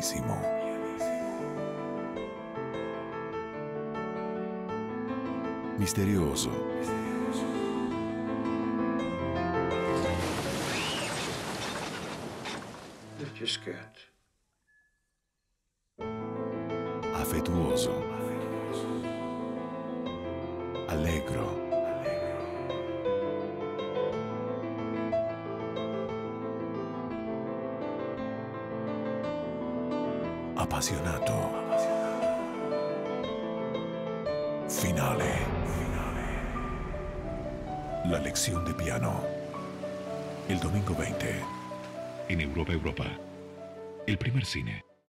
pianísimo. Misterioso. Affettuoso. Allegro. Appassionato. Finale. La lección de piano. El domingo 20. En Europa. El primer cine.